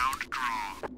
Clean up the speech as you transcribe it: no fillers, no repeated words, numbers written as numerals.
Round draw.